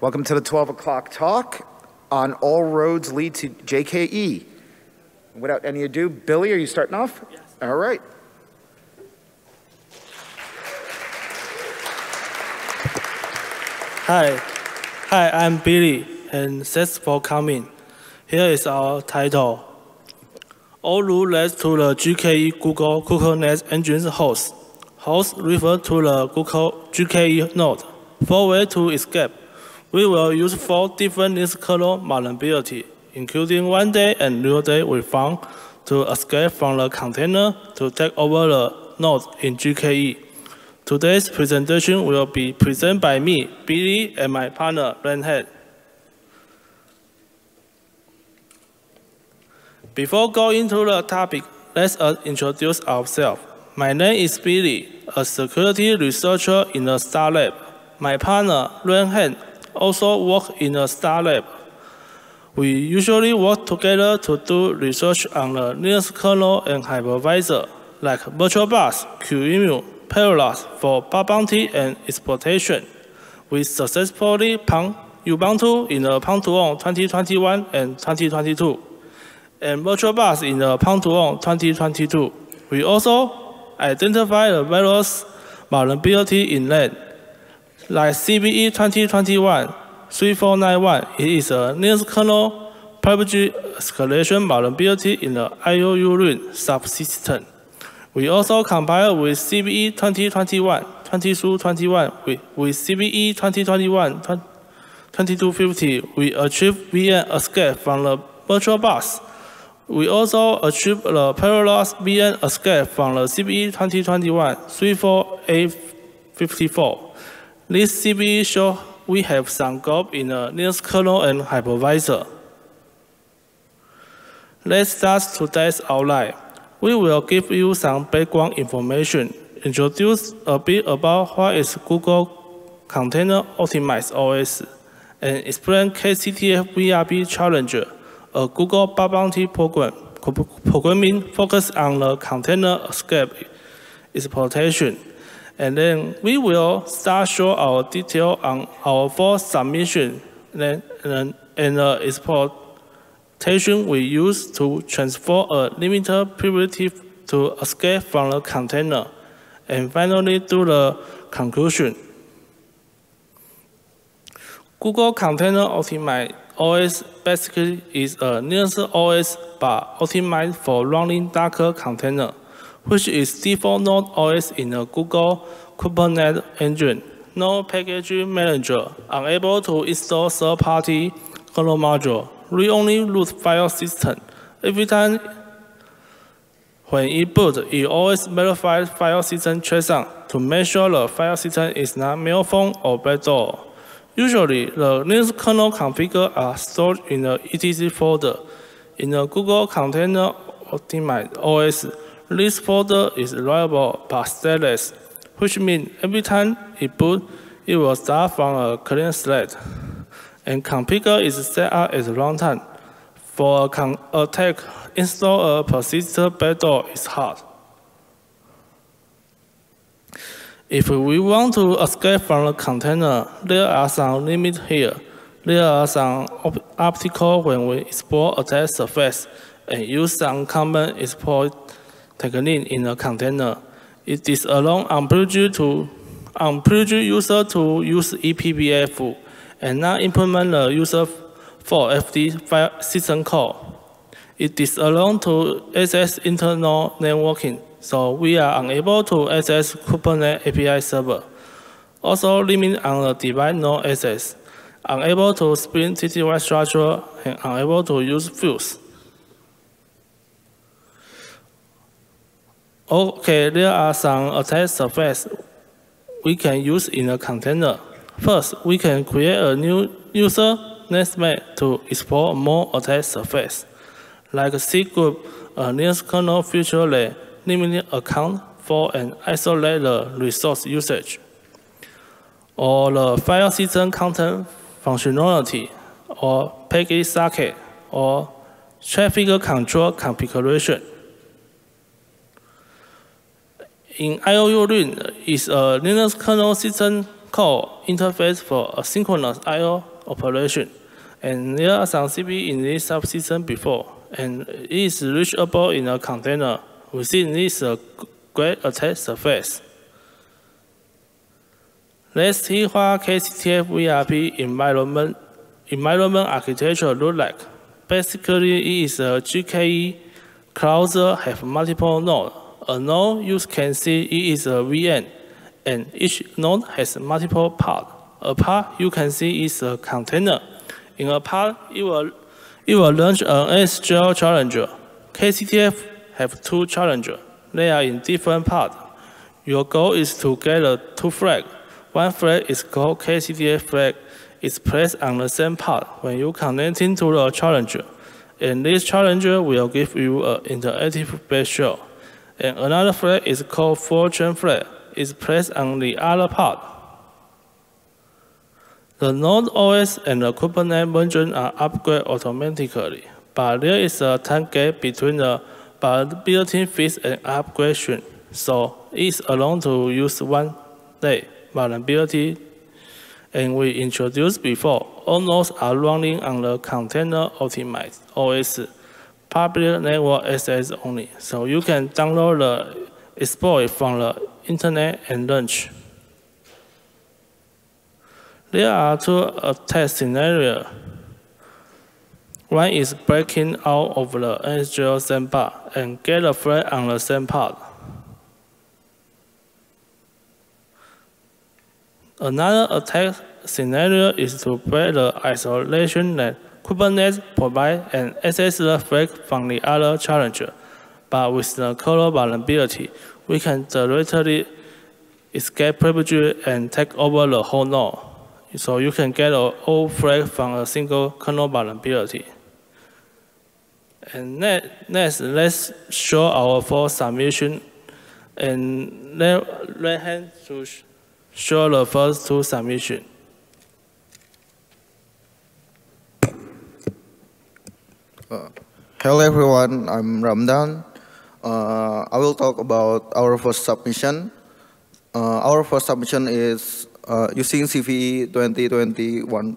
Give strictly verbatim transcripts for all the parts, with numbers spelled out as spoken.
Welcome to the twelve o'clock talk on all roads lead to J K E. Without any ado, Billy, are you starting off? Yes. All right. Hi. Hi, I'm Billy, and thanks for coming. Here is our title. All roads lead to the G K E Google Kubernetes Engines host. Host refers to the Google G K E node. Four ways to escape. We will use four different kernel vulnerabilities, including one day and new day we found to escape from the container to take over the node in G K E. Today's presentation will be presented by me, Billy, and my partner, Ramdhan. Before going to the topic, let's introduce ourselves. My name is Billy, a security researcher in the STAR Lab. My partner, Ramdhan, also works in the STAR Lab. We usually work together to do research on the Linux kernel and hypervisor, like VirtualBox, Q E M U, Parallels for bug bounty and exploitation. We successfully Pwn Ubuntu in the Pwn to Own twenty twenty-one and twenty twenty-two, and VirtualBox in the Pwn to Own twenty twenty-two. We also identify the various vulnerability in L A N, like C V E twenty twenty-one dash three four nine one. It is a Linux kernel privilege escalation vulnerability in the I O U ring subsystem. We also compile with C V E twenty twenty-one dash twenty-two twenty-one with, with C V E twenty twenty-one dash twenty-two fifty. We achieve V N escape from the VirtualBox. We also achieve the Parallels V N escape from the C V E twenty twenty-one dash three four eight five four. This C V E shows we have some gold in the Linux kernel and hypervisor. Let's start today's outline. We will give you some background information, introduce a bit about what is Google Container Optimized O S, and explain kCTF V R P Challenger, a Google bug bounty program, programming focused on the container escape exploitation. And then we will start show our detail on our four submission and, and, and the exploitation we use to transfer a limiter primitive to escape from the container. And finally, do the conclusion. Google Container Optimized O S basically is a Linux O S but optimized for running Docker container, which is default node O S in the Google Kubernetes engine. No package manager, unable to install third-party kernel module, read-only root file system. Every time when it boots, it always verifies file system checksum to make sure the file system is not malformed or backdoor. Usually, the Linux kernel configures are stored in the etc folder. In the Google Container Optimized O S, this folder is writable by stateless, which means every time it boots, it will start from a clean slate. And configure is set up at runtime. For an attack, install a persistent backdoor is hard. If we want to escape from the container, there are some limits here. There are some obstacles when we explore attack surface and use some common exploit technique in a container. It disallows unprivileged user to use E B P F and not implement the user for F D file system call. It disallows to access internal networking, so we are unable to access Kubernetes A P I server. Also, limit on the device node access, unable to spin T T Y structure, and unable to use fuse. Okay, there are some attack surface we can use in a container. First, we can create a new user namespace to explore more attack surface, like cgroup, a Linux kernel feature that limits account for and isolate the resource usage, or the file system content functionality, or package socket, or traffic control configuration. In I O U ring is a Linux kernel system call interface for asynchronous I O operation. And there are some C V E in this subsystem before, and it is reachable in a container within this uh, great attack surface. Let's see what kCTF V R P environment, environment architecture looks like. Basically, it is a G K E cluster have multiple nodes. A node you can see it is a V N, and each node has multiple parts. A part you can see is a container. In a part, it will, it will launch an S Q L challenger. kCTF have two challengers. They are in different parts. Your goal is to gather two flags. One flag is called kCTF flag. It's placed on the same part when you connect into the challenger. And this challenger will give you an interactive base shell. And another flag is called fortune flag. It's placed on the other part. The Node O S and the Kubernetes version are upgraded automatically, but there is a time gap between the built-in fix and upgradation, so it's allowed to use one day vulnerability. And we introduced before, all nodes are running on the Container Optimized O S, public network access only, so you can download the exploit from the internet and launch. There are two attack scenarios. One is breaking out of the S Q L sandbox and get a flag on the same part. Another attack scenario is to break the isolation that Kubernetes provides and access the flag from the other challenger. But with the kernel vulnerability, we can directly escape privilege and take over the whole node. So you can get an old flag from a single kernel vulnerability. And next, let's show our first submission. And right hand to show the first two submissions. Uh, hello everyone, I'm Ramdhan. Uh, I will talk about our first submission. Uh, our first submission is Uh, using C V E twenty twenty-one dash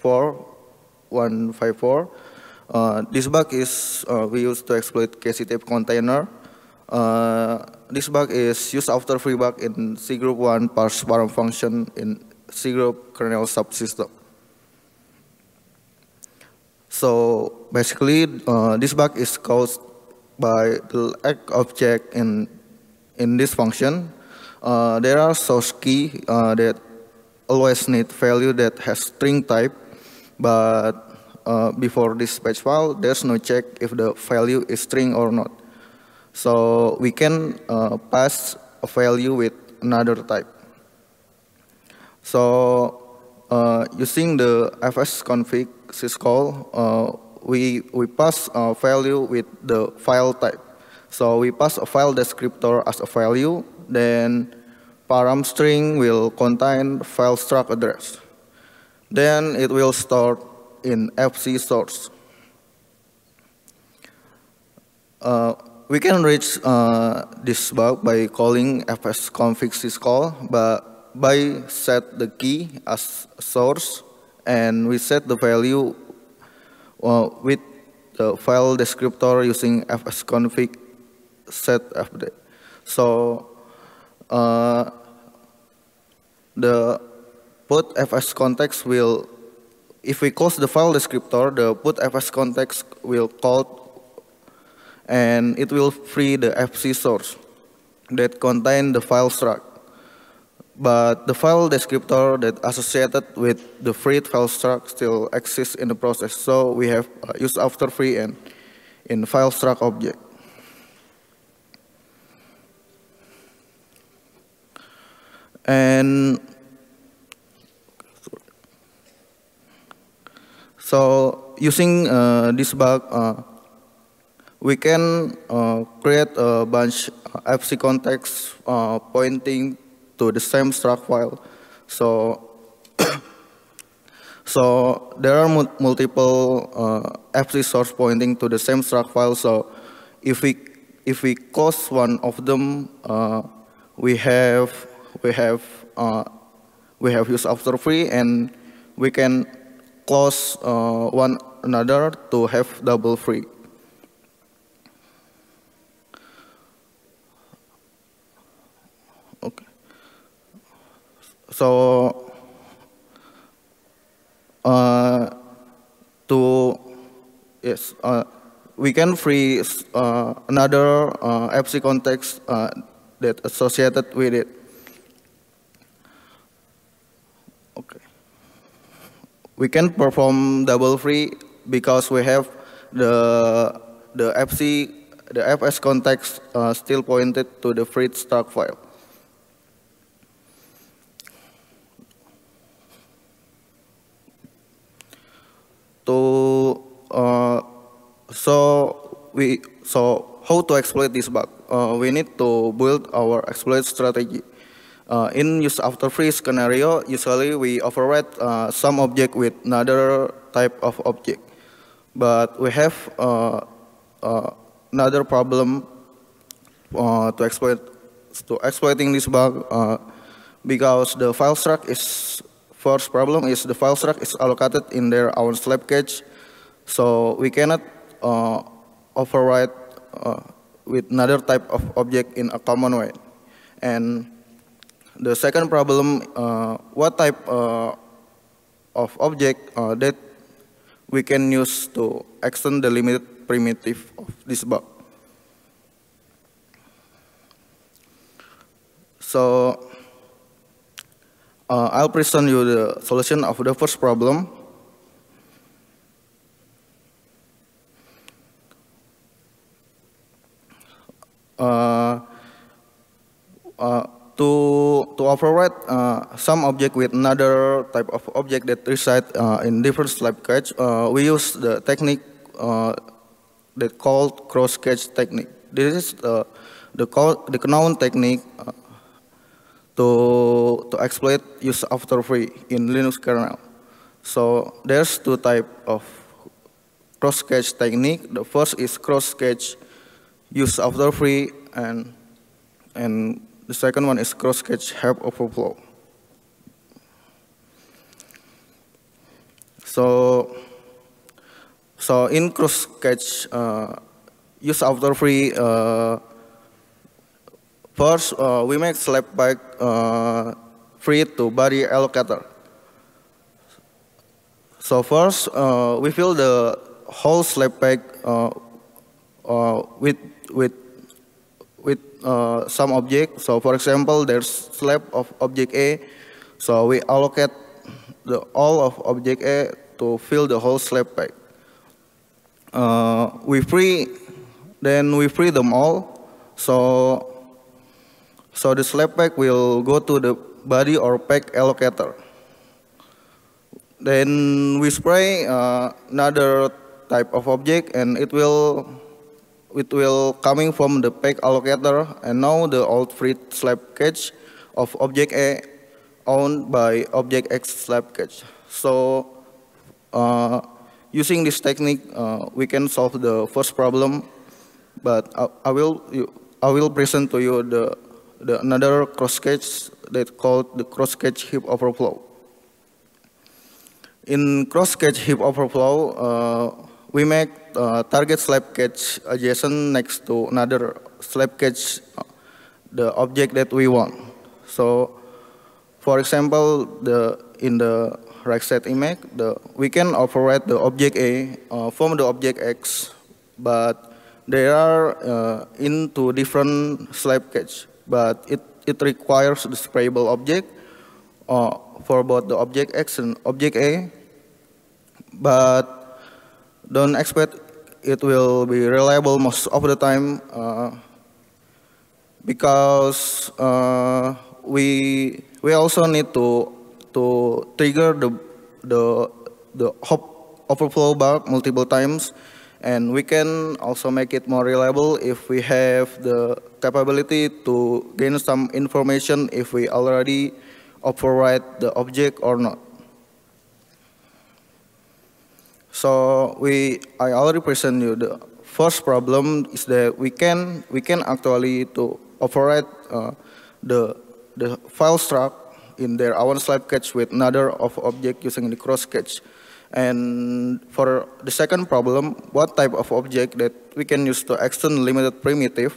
forty-one fifty-four. Uh, this bug is uh, we used to exploit kCTF container. Uh, this bug is used after free bug in cgroup one parse param function in cgroup kernel subsystem. So basically, uh, this bug is caused by the lack of check in in this function. Uh, there are source key uh, that always need value that has string type, but uh, before this patch file, there's no check if the value is string or not. So we can uh, pass a value with another type. So uh, using the fsconfig syscall, uh, we we pass a value with the file type. So we pass a file descriptor as a value. Then param string will contain file struct address. Then it will store in F C source. Uh, we can reach uh, this bug by calling fsconfig syscall, but by set the key as source, and we set the value uh, with the file descriptor using fsconfig set update. So Uh, the put fs context will, if we close the file descriptor, the put fs context will call, and it will free the F C source that contain the file struct. But the file descriptor that associated with the freed file struct still exists in the process, so we have used after free and in file struct object. And so using uh, this bug, uh, we can uh, create a bunch of F C contexts uh, pointing to the same struct file. So, so there are mu multiple uh, F C source pointing to the same struct file. So if we if we close one of them, uh, we have We have uh, we have use after free and we can close uh, one another to have double free. Okay. So uh, to yes, uh, we can free uh, another uh, F C context uh, that associated with it. Okay. We can perform double free because we have the the F C the F S context uh, still pointed to the freed struct file. To uh, so we so how to exploit this bug? Uh, we need to build our exploit strategy. Uh, in use after free scenario, usually we override uh, some object with another type of object. But we have uh, uh, another problem uh, to exploit to exploiting this bug uh, because the file struct is first problem is the file struct is allocated in their own slab cache, so we cannot uh, override uh, with another type of object in a common way. And the second problem, uh, what type uh, of object uh, that we can use to extend the limited primitive of this bug. So uh, I'll present you the solution of the first problem. Uh, uh, To, to override uh, some object with another type of object that reside uh, in different slab cache, uh, we use the technique uh, that called cross cache technique. This is uh, the the known technique uh, to to exploit use after free in Linux kernel. So there's two type of cross cache technique. The first is cross cache use after free, and and the second one is cross-cache heap overflow. So, so in cross-cache uh, use after free, uh, first uh, we make slab byte uh, free to body allocator. So first uh, we fill the whole slab byte uh, uh, with with. with uh, some object. So for example, there's slab of object A. So we allocate the all of object A to fill the whole slab pack. Uh, we free, then we free them all. So, so the slab pack will go to the body or pack allocator. Then we spray uh, another type of object, and it will It will coming from the pack allocator, and now the old free slab cache of object A owned by object X slab cache. So uh, using this technique, uh, we can solve the first problem. But I, I will you, I will present to you the the another cross cache that called the cross cache heap overflow. In cross cache heap overflow, Uh, we make uh, target slab cache adjacent next to another slab cache, uh, the object that we want. So, for example, the in the right side image, the we can override the object A uh, from the object X, but they are uh, into different slab cache. But it it requires the sprayable object uh, for both the object X and object A, but don't expect it will be reliable most of the time uh, because uh, we we also need to to trigger the the the overflow bug multiple times, and we can also make it more reliable if we have the capability to gain some information if we already override the object or not. So we, I already present you the first problem is that we can we can actually to override uh, the the file struct in their own slab cache with another of object using the cross cache. And for the second problem, what type of object that we can use to extend limited primitive.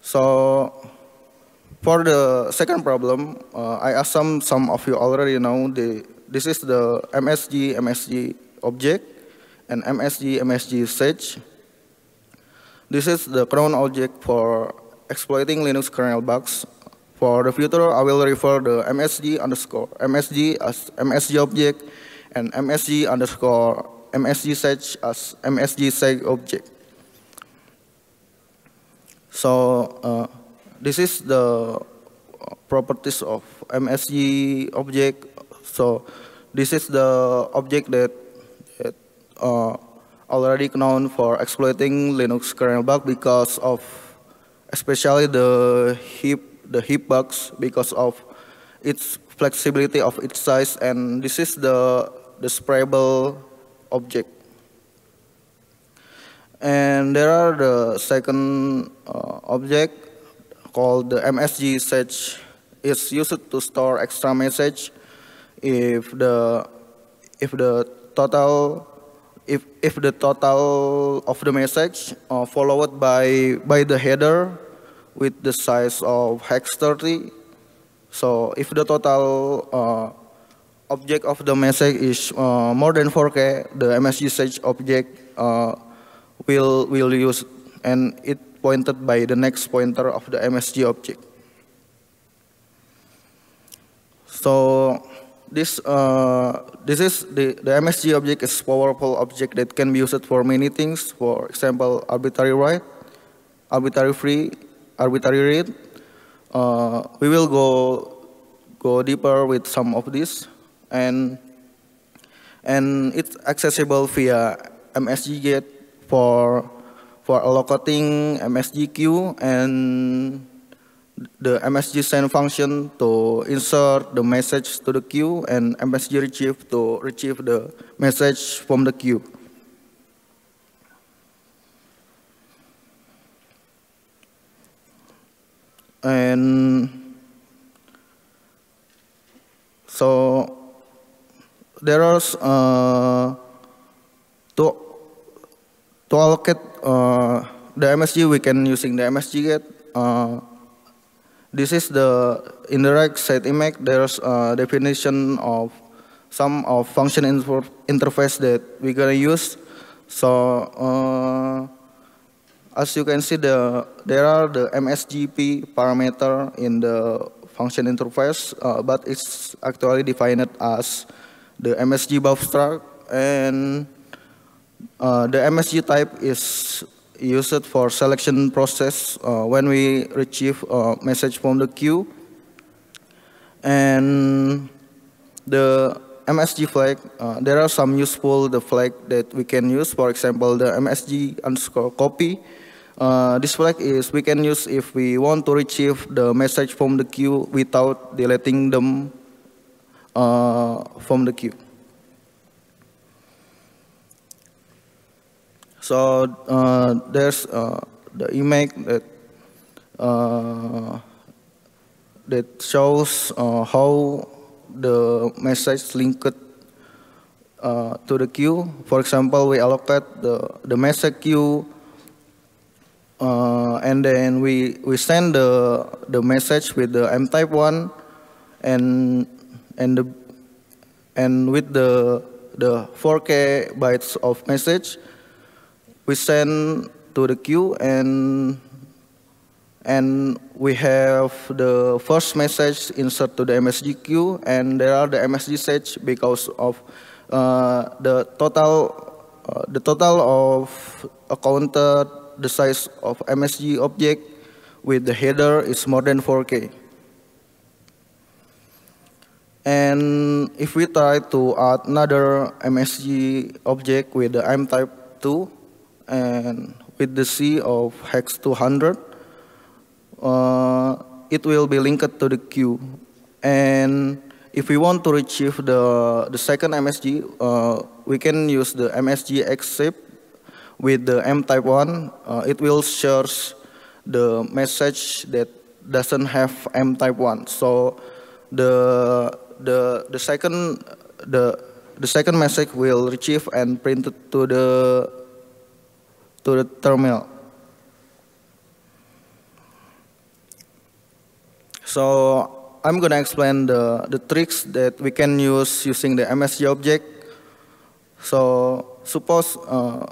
So for the second problem, uh, I assume some of you already know the this is the M S G M S G object and M S G M S G stage. This is the cron object for exploiting Linux kernel bugs. For the future, I will refer the MSG underscore MSG as MSG object and MSG underscore MSG stage as MSG stage object. So uh, this is the properties of M S G object. So this is the object that, that uh, already known for exploiting Linux kernel bug because of especially the heap the heap bugs because of its flexibility of its size, and this is the the sprayable object. And there are the second uh, object called the M S G stage. It's used to store extra message if the if the total If, if the total of the message uh, followed by by the header with the size of hex thirty. So if the total uh, object of the message is uh, more than four K, the M S G stage object uh, will will use, and it pointed by the next pointer of the M S G object. So This uh, this is the the M S G object is powerful object that can be used for many things. For example, arbitrary write, arbitrary free, arbitrary read. Uh, we will go go deeper with some of this, and and it's accessible via M S G get for for allocating M S G queue and the M S G send function to insert the message to the queue, and M S G retrieve to retrieve the message from the queue. And so there are uh, to to allocate uh, the M S G. We can using the M S G get. Uh, This is the indirect site image. There's a definition of some of function interface that we're gonna use. So uh, as you can see, the there are the M S G P parameter in the function interface, uh, but it's actually defined as the M S G buff struct, and uh, the M S G type is use it for selection process uh, when we retrieve a message from the queue. And the M S G flag, uh, there are some useful the flag that we can use. For example, the M S G underscore copy. Uh, this flag is we can use if we want to retrieve the message from the queue without deleting them uh, from the queue. So uh, there's uh, the image that uh, that shows uh, how the message linked uh, to the queue. For example, we allocate the the message queue, uh, and then we we send the the message with the M type one, and and the and with the the four K bytes of message. We send to the queue, and and we have the first message insert to the M S G queue, and there are the M S G stage because of uh, the total uh, the total of a counter the size of M S G object with the header is more than four K. And if we try to add another M S G object with the M type two. And with the C of hex two hundred, uh, it will be linked to the queue. And if we want to retrieve the the second M S G, uh, we can use the M S G xzip with the M type one. Uh, it will search the message that doesn't have M type one. So the the the second the the second message will retrieve and printed to the to the terminal. So I'm gonna explain the the tricks that we can use using the M S G object. So suppose uh,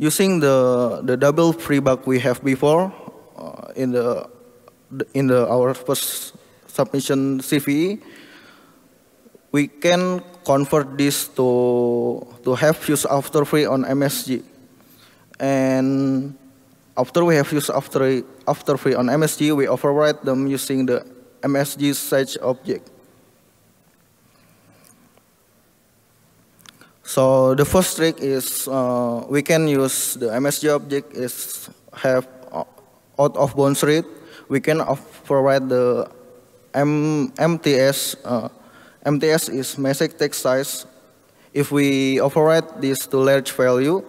using the the double pre-bug we have before uh, in the in the our first submission C V E, we can convert this to to have use after free on M S G, and after we have used after after free on M S G, we override them using the M S G size object. So the first trick is uh, we can use the M S G object is have out of bounds read. We can override the M MTS. Uh, M T S is message text size. If we override this to large value,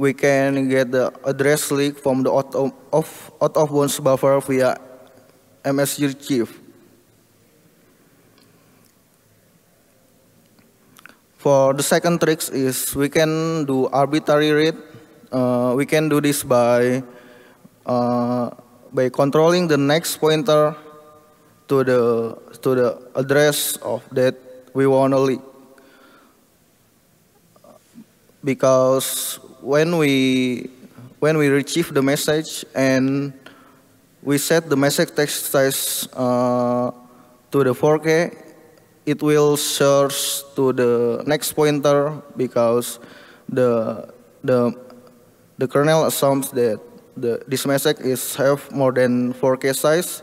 we can get the address leak from the out of, of, out of bounds buffer via M S G retrieve. For the second tricks is we can do arbitrary read. Uh, we can do this by uh, by controlling the next pointer to the to the address of that we want to leak. Because when we when we retrieve the message and we set the message text size uh, to the four K, it will search to the next pointer because the the the kernel assumes that the this message is have more than four K size.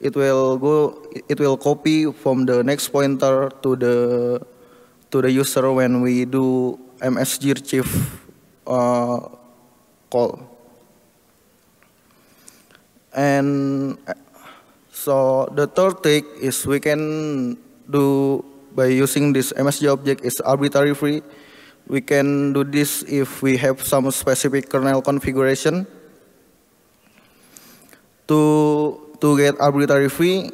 It will go it will copy from the next pointer to the to the user when we do M S G retrieve Uh, call. And so the third trick is we can do by using this M S G object is arbitrary free. We can do this if we have some specific kernel configuration. To to get arbitrary free,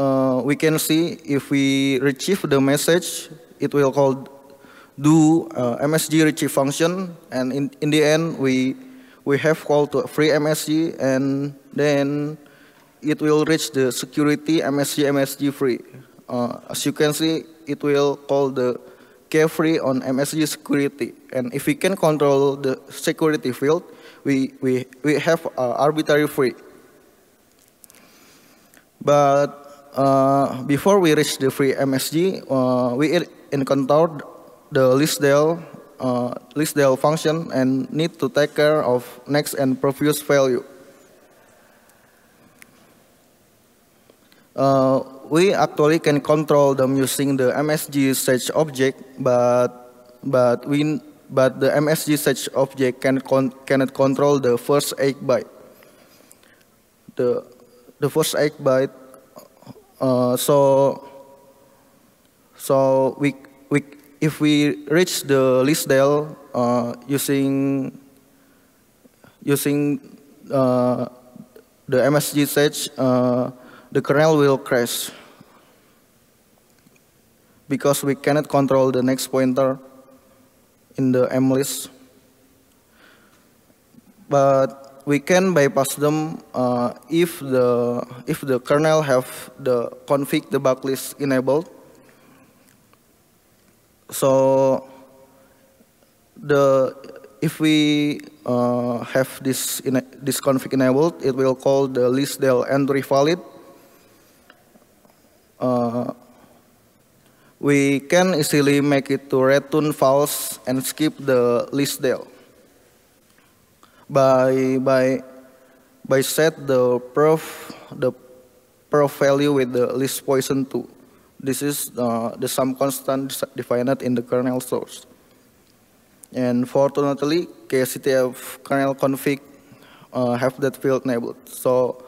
uh, we can see if we retrieve the message, it will call do uh, M S G retrieve function, and in, in the end we we have call to free M S G, and then it will reach the security M S G M S G free. Uh, as you can see, it will call the K free on M S G security, and if we can control the security field, we we we have uh, arbitrary free. But uh, before we reach the free M S G, uh, we encountered the listdel uh, listdel function and need to take care of next and previous value. Uh, we actually can control them using the M S G search object, but but we but the M S G search object can con cannot control the first eight byte. The the first eight byte. Uh, so so we we. If we reach the listdel uh, using using uh, the M S G search, uh, the kernel will crash because we cannot control the next pointer in the M list. But we can bypass them uh, if the if the kernel have the config debug list enabled. So the if we uh, have this in, this config enabled, it will call the listdel entry valid. Uh, we can easily make it to return false and skip the listdel by by by set the proof the proof value with the list poison two. This is uh, the sum constant defined in the kernel source. And fortunately, kCTF kernel config uh, have that field enabled. So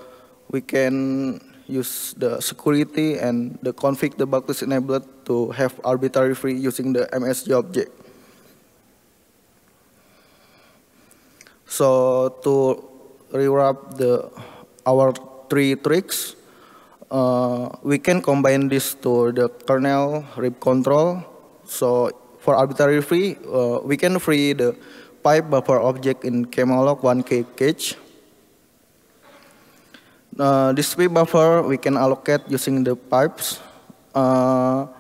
we can use the security and the config debug list enabled to have arbitrary free using the M S G object. So to rewrap the our three tricks. Uh, we can combine this to the kernel rip control. So for arbitrary free, uh, we can free the pipe buffer object in kmalloc one K cache. Uh, this pipe buffer we can allocate using the pipes. Uh,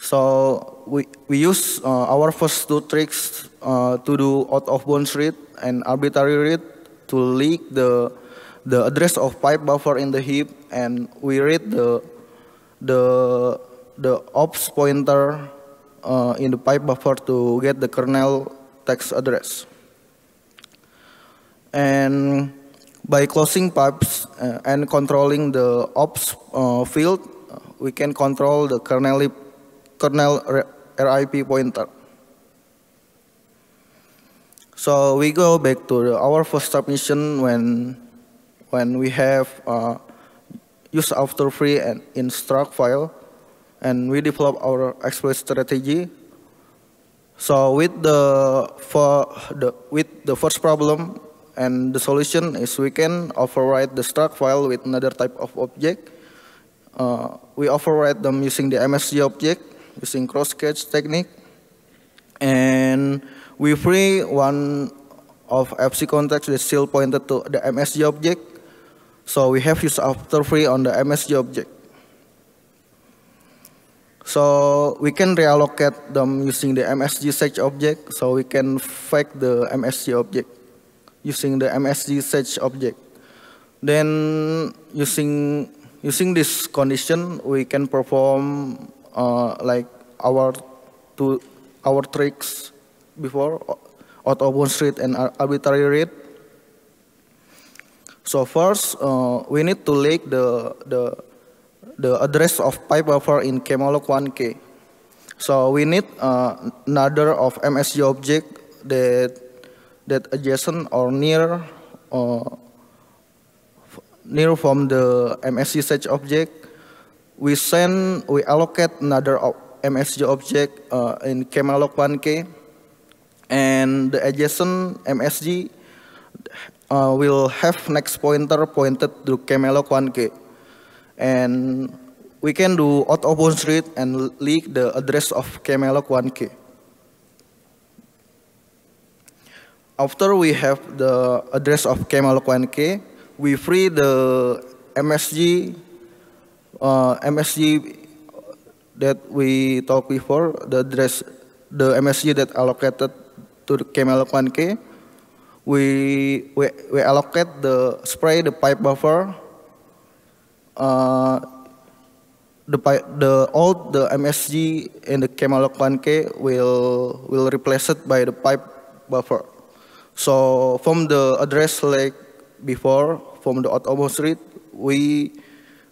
so we we use uh, our first two tricks uh, to do out of bounds read and arbitrary read to leak the the address of pipe buffer in the heap, and we read the the the ops pointer uh, in the pipe buffer to get the kernel text address. And by closing pipes uh, and controlling the ops uh, field, uh, we can control the kernel kernel R I P pointer. So we go back to the, our first submission when when we have uh, use after free and instruct file, and we develop our exploit strategy. So with the for the with the first problem and the solution is we can overwrite the struct file with another type of object. Uh, we overwrite them using the M S G object using cross catch technique, and we free one of F C context that still pointed to the M S G object. So we have used after free on the M S G object. So we can reallocate them using the M S G search object. So we can fake the M S G object using the M S G search object. Then using using this condition, we can perform uh, like our two our tricks before, out of bounds read and arbitrary read. So first, uh, we need to leak the the the address of pipe buffer in kmalloc one K. So we need uh, another of M S G object that that adjacent or near uh, near from the M S G search object. We send we allocate another M S G object uh, in kmalloc one K. And the adjacent M S G uh, will have next pointer pointed to kmalloc one K, and we can do out of bounds read and leak the address of kmalloc one K. After we have the address of kmalloc one K, we free the M S G uh, M S G that we talked before, the address the M S G that allocated to the kmalloc one K. We, we we allocate the spray the pipe buffer, uh, the the old the M S G in the kmalloc one K will will replace it by the pipe buffer. So from the address like before, from the out of bounds read, we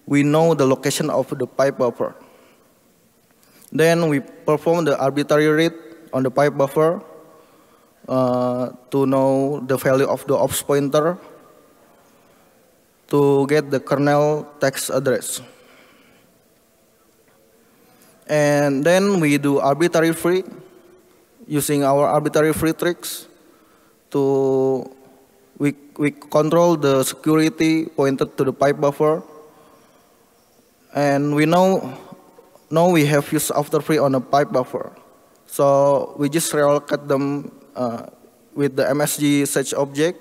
we know the location of the pipe buffer. Then we perform the arbitrary read on the pipe buffer Uh, to know the value of the ops pointer to get the kernel text address. And then we do arbitrary free using our arbitrary free tricks to we, we control the security pointed to the pipe buffer, and we know now we have used after free on a pipe buffer. So we just reallocate them Uh, with the M S G search object.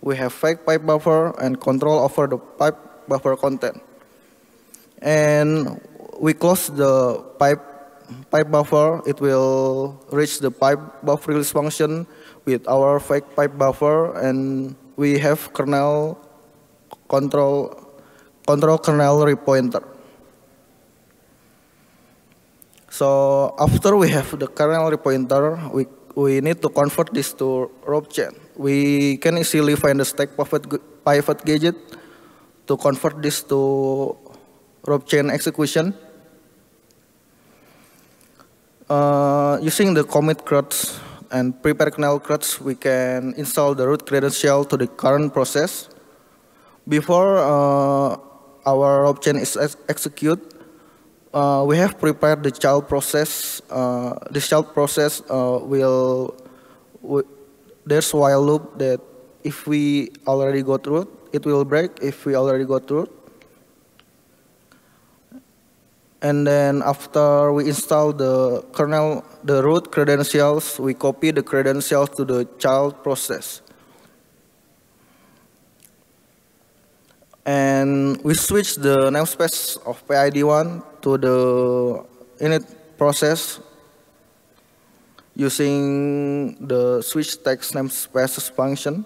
We have fake pipe buffer and control over the pipe buffer content, and we close the pipe pipe buffer. It will reach the pipe buffer release function with our fake pipe buffer, and we have kernel control control kernel rip pointer. So after we have the kernel rip pointer, we We need to convert this to R O P chain. We can easily find the stack pivot gadget to convert this to R O P chain execution. Uh, using the commit crutch and prepare kernel crutch, we can install the root credential to the current process. Before uh, our R O P chain is ex executed, Uh, we have prepared the child process. Uh, the child process uh, will, will, there's while loop that if we already go through, it will break if we already go through. And then after we install the kernel, the root credentials, we copy the credentials to the child process. And we switch the namespace of P I D one to the init process using the switch text namespaces function.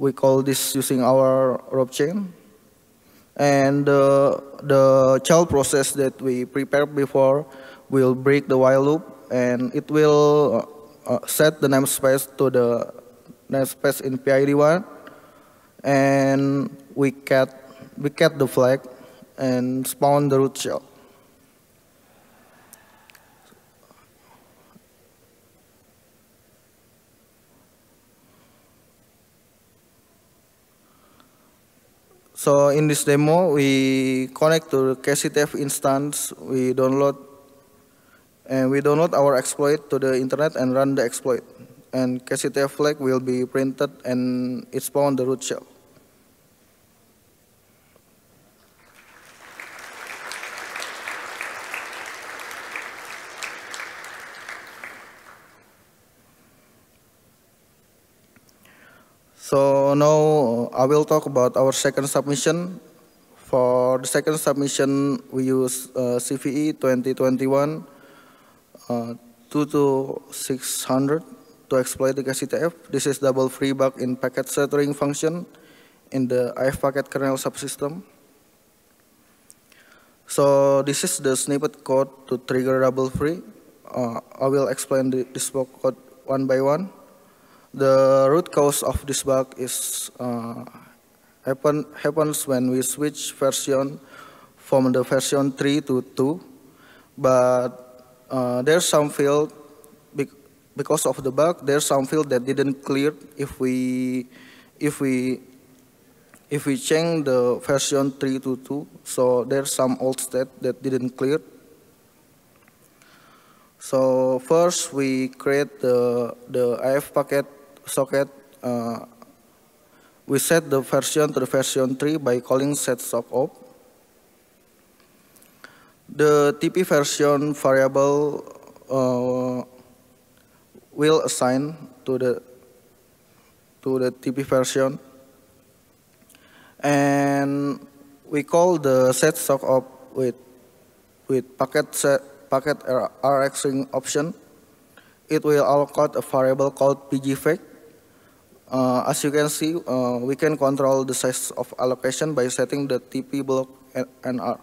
We call this using our R O P chain. And the, the child process that we prepared before will break the while loop, and it will uh, set the namespace to the namespace in P I D one. And we cat we cat the flag and spawn the root shell. So in this demo, we connect to the kCTF instance. We download and we download our exploit to the internet and run the exploit. And kCTF flag will be printed and it spawned the root shell. So now I will talk about our second submission. For the second submission, we use uh, C V E twenty twenty-one twenty-two six hundred. To exploit the kCTF. This is double free bug in packet scattering function in the ifpacket kernel subsystem. So this is the snippet code to trigger double free. Uh, I will explain the, this bug code one by one. The root cause of this bug is uh, happen, happens when we switch version from the version three to two, but uh, there's some field. Because of the bug, there's some field that didn't clear if we if we if we change the version three to two. So there's some old state that didn't clear. So first we create the the I F packet socket. Uh, we set the version to the version three by calling setSockOp. The T P version variable Uh, will assign to the to the T P version, and we call the setSockOp with with packet set, packet rxing option. It will allocate a variable called pgfake. Uh, as you can see, uh, we can control the size of allocation by setting the T P block N R.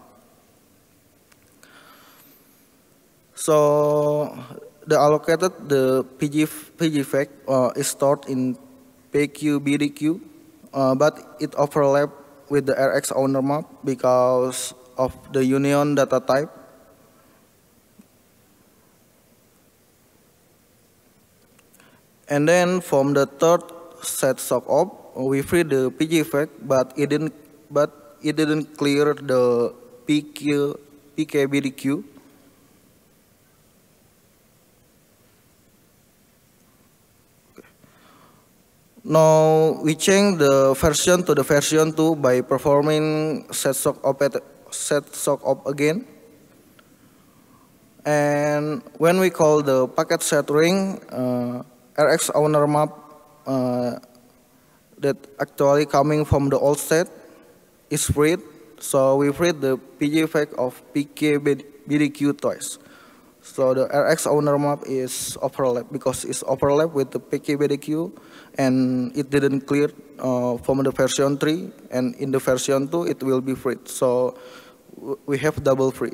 So the allocated the pgfake uh, is stored in P Q B D Q, uh, but it overlaps with the R X owner map because of the union data type. And then from the third setSockOp, we free the pgfake, but it didn't but it didn't clear the P Q P K B D Q. Now we change the version to the version two by performing setSockOp, setSockOp again. And when we call the packet scattering, uh, R X owner map uh, that actually coming from the old state is freed. So we freed the pgfake of P K B D Q twice. So the R X owner map is overlapped because it's overlapped with the P K B D Q, and it didn't clear uh, from the version three, and in the version two it will be freed. So we have double free.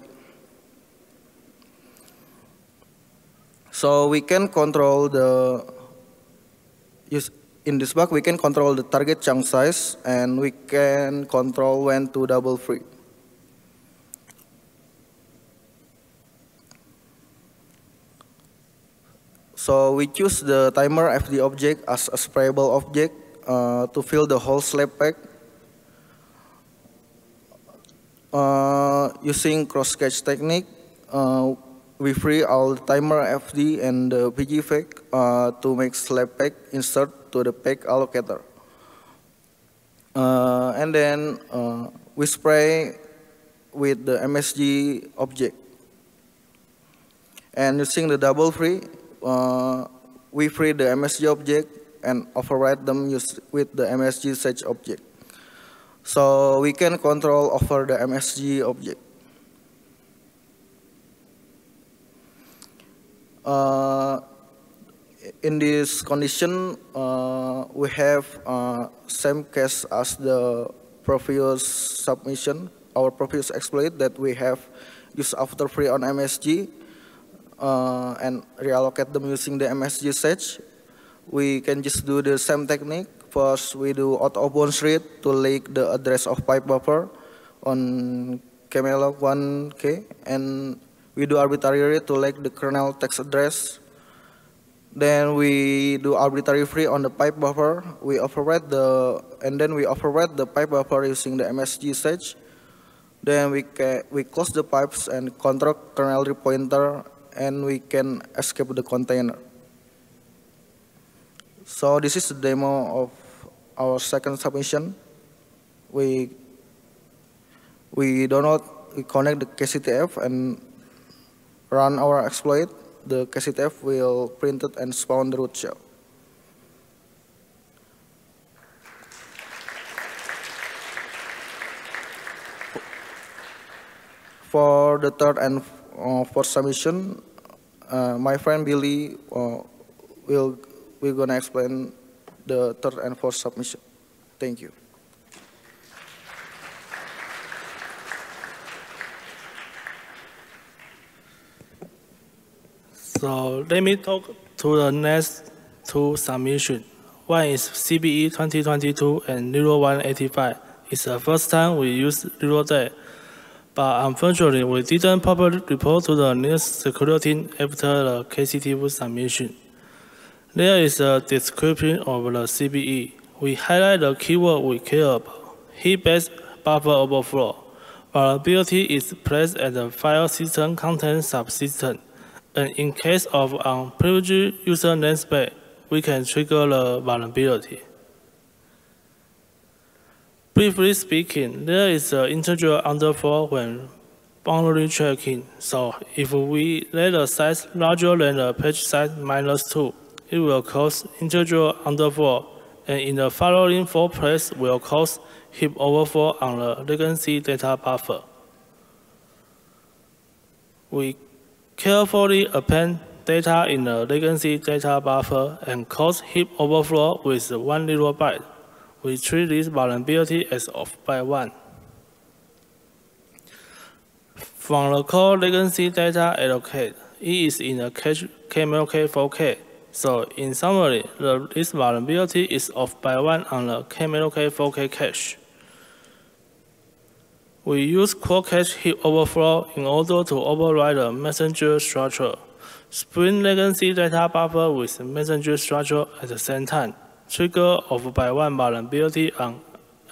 So we can control the use in this bug. We can control the target chunk size, and we can control when to double free. So we choose the timer F D object as a sprayable object uh, to fill the whole slab pack uh, using cross-catch technique. Uh, we free all the timer F D and the pgfake uh, to make slab pack insert to the pack allocator. uh, and then uh, we spray with the M S G object. And using the double free, uh, we free the M S G object and override them used with the M S G search object. So we can control over the M S G object. Uh, in this condition, uh, we have uh, same case as the previous submission, our previous exploit that we have used after free on M S G uh, and reallocate them using the M S G search. We can just do the same technique. First, we do out of bounds read to leak the address of pipe buffer on kmalloc one K, and we do arbitrary read to leak the kernel text address. Then we do arbitrary free on the pipe buffer. We override the and then we override the pipe buffer using the M S G search. Then we can, we close the pipes and control kernel repointer, and we can escape the container. So this is the demo of our second submission. We we do not we connect the kCTF and run our exploit. The kCTF will print it and spawn the root shell. For the third and uh, fourth submission, uh, my friend Billy uh, will we're gonna explain the third and fourth submission. Thank you. So let me talk to the next two submissions. One is C V E twenty twenty-two and zero one eight five. It's the first time we use zero day, but unfortunately we didn't properly report to the news security after the kCTF submission. There is a description of the C V E. We highlight the keyword we care about, heap-based buffer overflow. Vulnerability is placed at the file system content subsystem. And in case of unprivileged user namespace, we can trigger the vulnerability. Briefly speaking, there is an integer under four when boundary checking. So if we let the size larger than the page size minus two, it will cause integer underflow, and in the following four places will cause heap overflow on the legacy data buffer. We carefully append data in the legacy data buffer and cause heap overflow with one little byte. We treat this vulnerability as of byte one. From the core legacy data allocate, it is in the cache kmalloc four K. So in summary, the, this vulnerability is off by one on the kmalloc four K cache. We use quad cache heap overflow in order to override the messenger structure. Spring legacy data buffer with messenger structure at the same time. Trigger off by one vulnerability on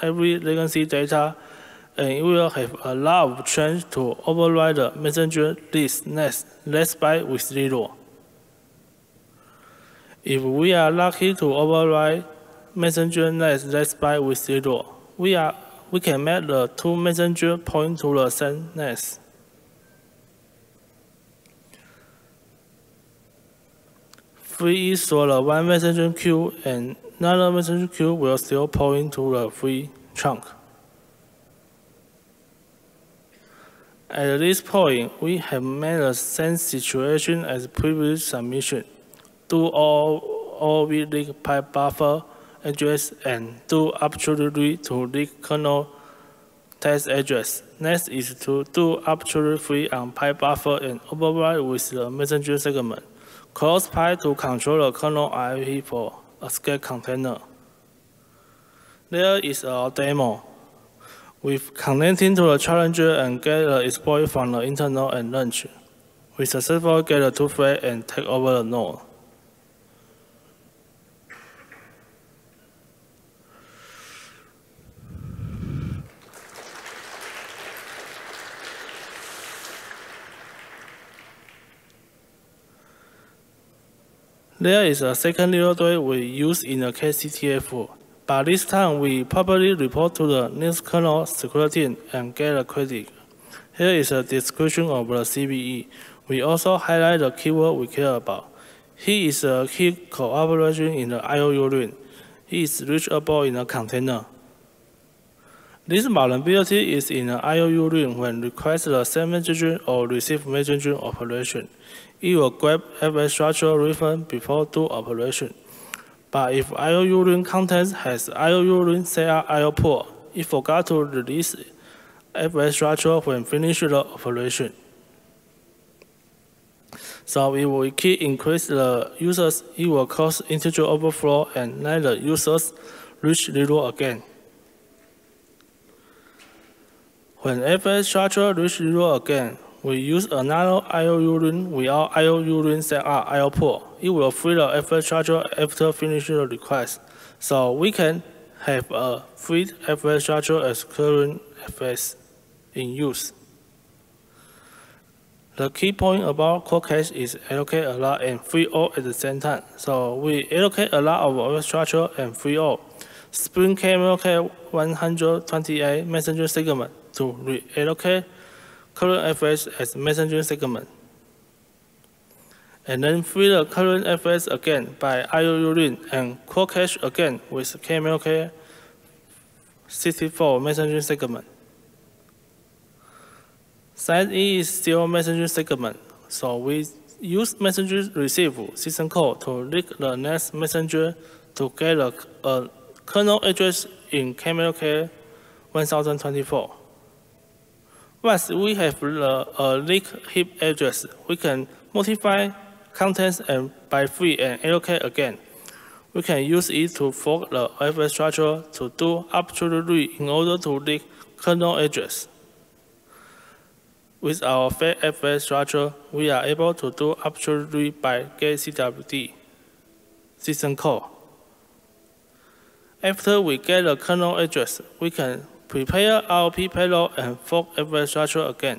every legacy data, and it will have a lot of change to override the messenger list next last byte with zero. If we are lucky to override messenger next last byte with zero, we are we can make the two messenger point to the same next. Free is for the one messenger queue, and another messenger queue will still point to the free chunk. At this point, we have made the same situation as previous submission. Do all O O V leak pipe buffer address and do arbitrary to leak kernel test address. Next is to do arbitrary free on pipe buffer and override with the messenger segment. Close pipe to control the kernel I P for escape container. There is our demo. We've connected to the challenger and get the exploit from the internal and launch. We successfully get the two threads and take over the node. There is a second little toy we use in the kCTF. By this time, we probably report to the next kernel security and get a credit. Here is a description of the C V E. We also highlight the keyword we care about. Here is a key cooperation in the io_uring. It is reachable in a container. This vulnerability is in the io_uring when requests the send messaging or receive messaging operation. It will grab F S structure reference before do operation. But if io_uring content has io_uring C R I O port, it forgot to release F S structure when finished the operation. So if we keep increase the users, it will cause integer overflow and let the users reach zero again. When F S structure reach zero again, we use another io_uring without io_uring C R I O port. It will free the F S structure after finishing the request. So we can have a freed F S structure as current F S in use. The key point about cold cache is allocate a lot and free all at the same time. So we allocate a lot of F S structure and free all. Spring kmalloc one hundred twenty-eight messenger segment to reallocate current F S as messenger segment, and then free the current F S again by io_uring and cold cache again with kmalloc sixty-four messenger segment. Site E is still messenger segment, so we use messenger receive system call to leak the next messenger to get a, a kernel address in kmalloc one thousand twenty-four. Once we have the, a leak heap address, we can modify contents and by free and allocate again. We can use it to fork the F S structure to do arbitrarily in order to leak kernel address. With our fake F S structure, we are able to do arbitrarily by getcwd system call. After we get the kernel address, we can prepare R O P payload and fork F S structure again.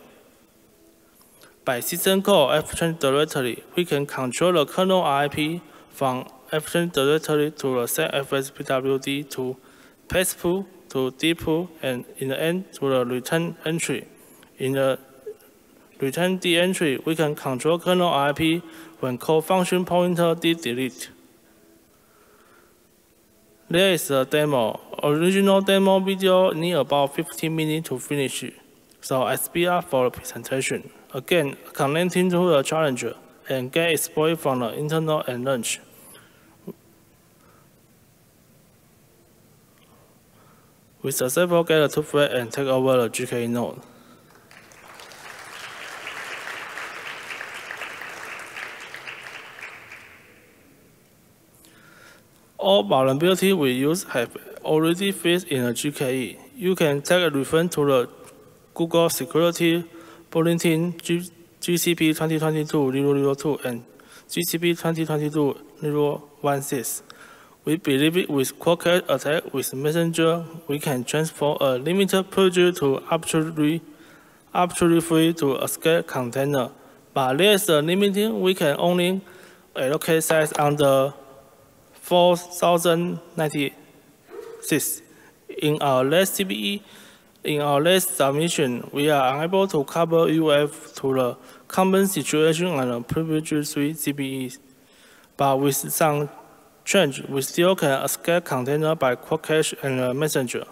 By system call F S directory, we can control the kernel R I P from F S directory to the set F S pwd to paste pool to dpool, and in the end to the return entry. In the return D entry, we can control kernel R I P when call function pointer D delete. There is a demo. Original demo video need about fifteen minutes to finish, so I speed up for the presentation. Again, connecting to the challenger and get exploit from the internal and launch. We successfully get a two-thread and take over the G K E node. All vulnerability we use have already fixed in a G K E. You can take a reference to the Google Security Bulletin G C P twenty twenty-two dash zero zero two and G C P twenty twenty-two dash zero one six. We believe it with quad-cache attack with messenger, we can transform a limited purge to arbitrary, arbitrary free to a scale container. But there is a limiting, we can only allocate size under four thousand ninety-six. In our last C V E, in our last submission, we are unable to cover U F to the common situation on the previous three C V Es. But with some change, we still can escape container by quad cache and a messenger.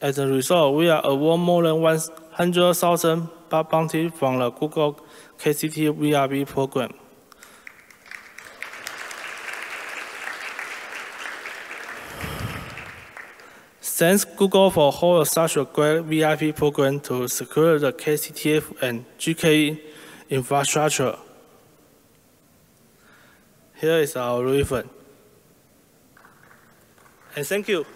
As a result, we are awarded more than one hundred thousand bug bounty from the Google kCTF V R P program. Thanks Google for holding such a great V I P program to secure the kCTF and G K E infrastructure. Here is our reference. And thank you.